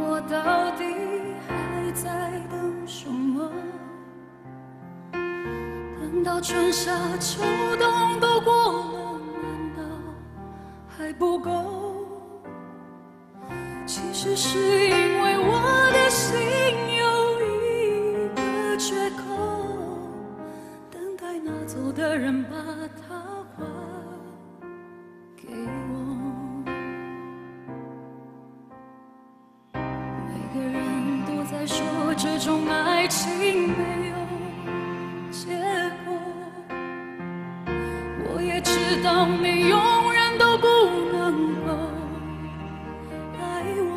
我到底还在等什么？等到春夏秋冬都过了，难道还不够？其实是因为我的心有一个缺口，等待拿走的人把它还给我。 再说这种爱情没有结果，我也知道你永远都不能够爱我。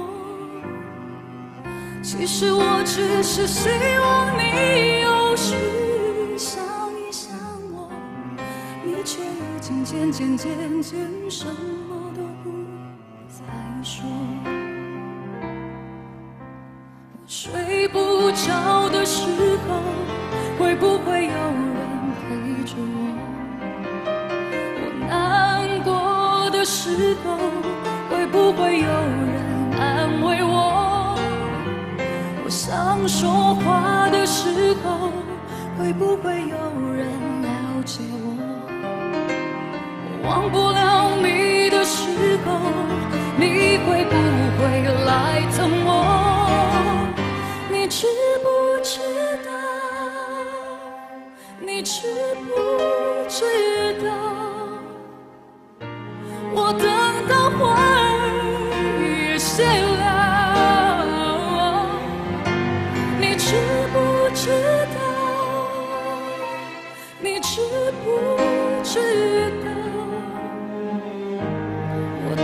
其实我只是希望你有时想一想我，你却已经渐渐什么都不再说。 睡不着的时候，会不会有人陪着我？我难过的时候，会不会有人安慰我？我想说话的时候，会不会有人了解我？我忘不了你的时候，你会不会来疼我？ 你知不知道？你知不知道？我等到花儿也谢了。你知不知道？你知不知道？我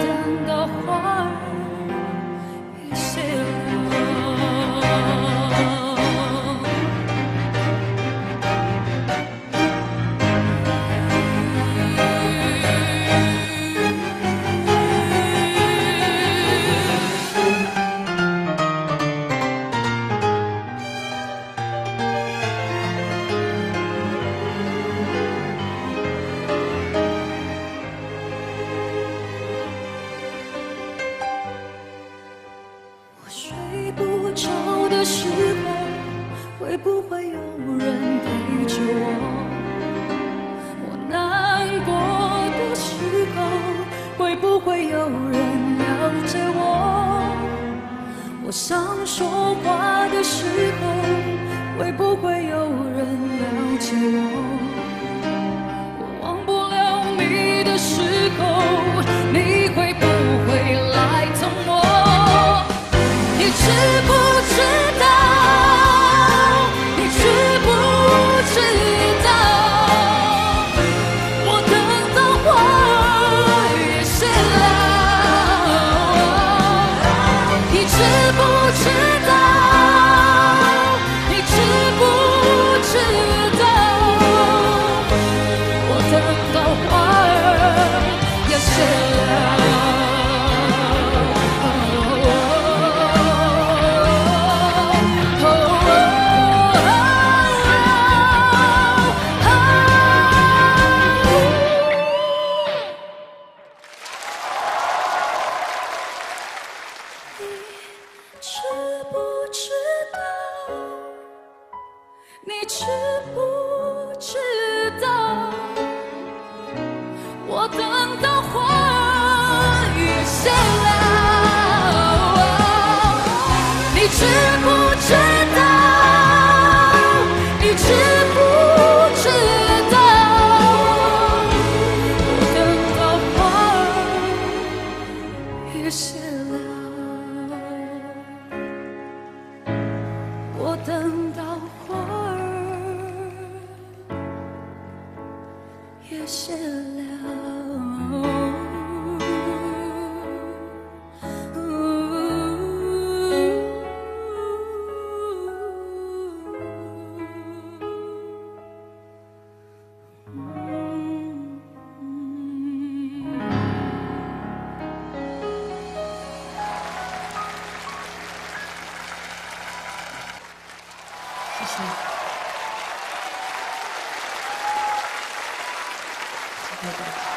等到花儿也谢了。 谢谢。